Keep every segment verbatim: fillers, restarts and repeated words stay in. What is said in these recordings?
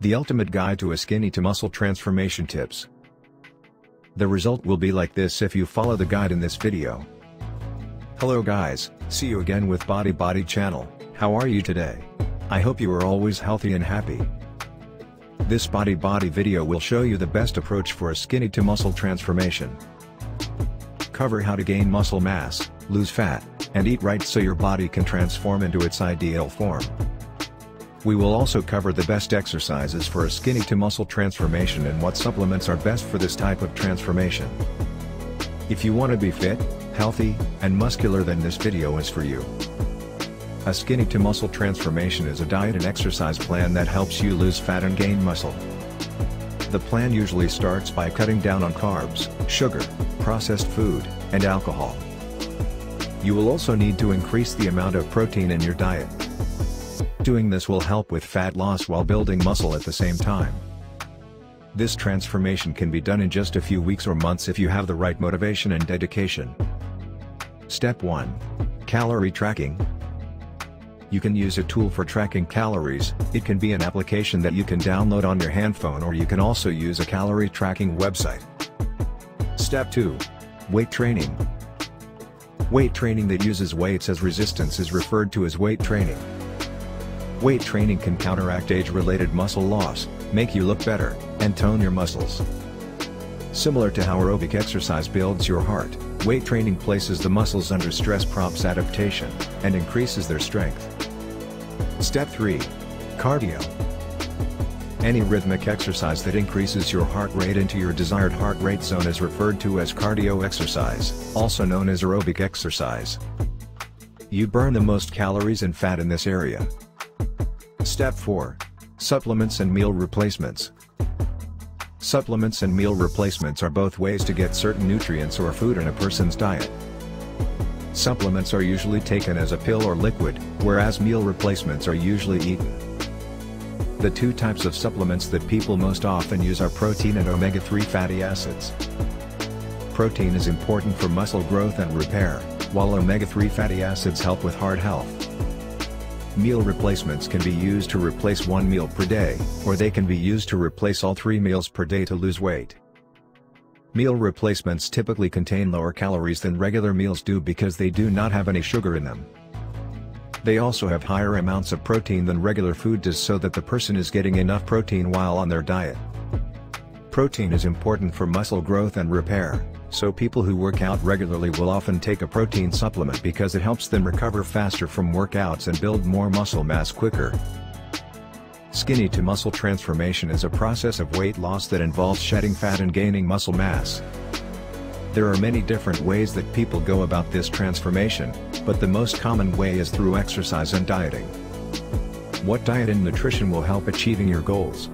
The ultimate guide to a skinny to muscle transformation tips. The result will be like this if you follow the guide in this video. Hello guys, see you again with Body Body Channel. How are you today? I hope you are always healthy and happy. This Body Body video will show you the best approach for a skinny to muscle transformation. Cover how to gain muscle mass, lose fat, and eat right so your body can transform into its ideal form. We will also cover the best exercises for a skinny to muscle transformation and what supplements are best for this type of transformation. If you want to be fit, healthy, and muscular, then this video is for you. A skinny to muscle transformation is a diet and exercise plan that helps you lose fat and gain muscle. The plan usually starts by cutting down on carbs, sugar, processed food, and alcohol. You will also need to increase the amount of protein in your diet. Doing this will help with fat loss while building muscle at the same time. This transformation can be done in just a few weeks or months if you have the right motivation and dedication. Step one. Calorie tracking. You can use a tool for tracking calories. It can be an application that you can download on your handphone, or you can also use a calorie tracking website. Step two. Weight training. Weight training that uses weights as resistance is referred to as weight training. Weight training can counteract age-related muscle loss, make you look better, and tone your muscles. Similar to how aerobic exercise builds your heart, weight training places the muscles under stress, prompts adaptation, and increases their strength. Step three. Cardio. Any rhythmic exercise that increases your heart rate into your desired heart rate zone is referred to as cardio exercise, also known as aerobic exercise. You burn the most calories and fat in this area. Step four. Supplements and meal replacements. Supplements and meal replacements are both ways to get certain nutrients or food in a person's diet. Supplements are usually taken as a pill or liquid, whereas meal replacements are usually eaten. The two types of supplements that people most often use are protein and omega three fatty acids. Protein is important for muscle growth and repair, while omega three fatty acids help with heart health. Meal replacements can be used to replace one meal per day, or they can be used to replace all three meals per day to lose weight. Meal replacements typically contain lower calories than regular meals do because they do not have any sugar in them. They also have higher amounts of protein than regular food does, so that the person is getting enough protein while on their diet. Protein is important for muscle growth and repair, so people who work out regularly will often take a protein supplement because it helps them recover faster from workouts and build more muscle mass quicker. Skinny to muscle transformation is a process of weight loss that involves shedding fat and gaining muscle mass. There are many different ways that people go about this transformation, but the most common way is through exercise and dieting. What diet and nutrition will help achieving your goals?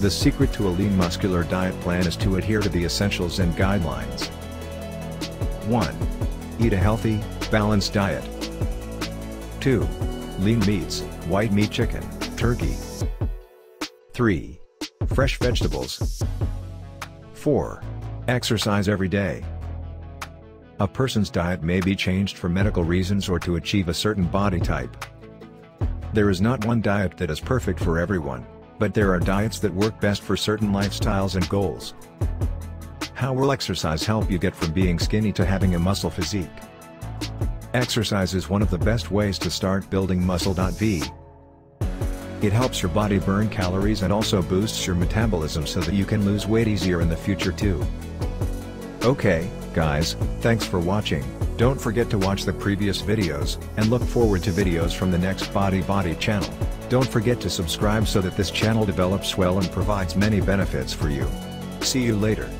The secret to a lean muscular diet plan is to adhere to the essentials and guidelines. one. Eat a healthy, balanced diet. two. Lean meats, white meat, chicken, turkey. three. Fresh vegetables. four. Exercise every day. A person's diet may be changed for medical reasons or to achieve a certain body type. There is not one diet that is perfect for everyone, but there are diets that work best for certain lifestyles and goals. How will exercise help you get from being skinny to having a muscle physique? Exercise is one of the best ways to start building muscle. V. It helps your body burn calories and also boosts your metabolism so that you can lose weight easier in the future too. Okay, guys, thanks for watching. Don't forget to watch the previous videos, and look forward to videos from the next Body Body Channel. Don't forget to subscribe so that this channel develops well and provides many benefits for you. See you later.